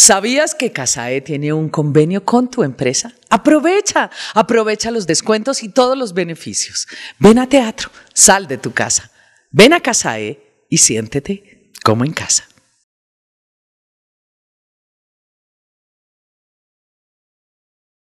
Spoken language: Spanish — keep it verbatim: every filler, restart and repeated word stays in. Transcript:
¿Sabías que Casa E tiene un convenio con tu empresa? Aprovecha, aprovecha los descuentos y todos los beneficios. Ven a teatro, sal de tu casa, ven a Casa E y siéntete como en casa.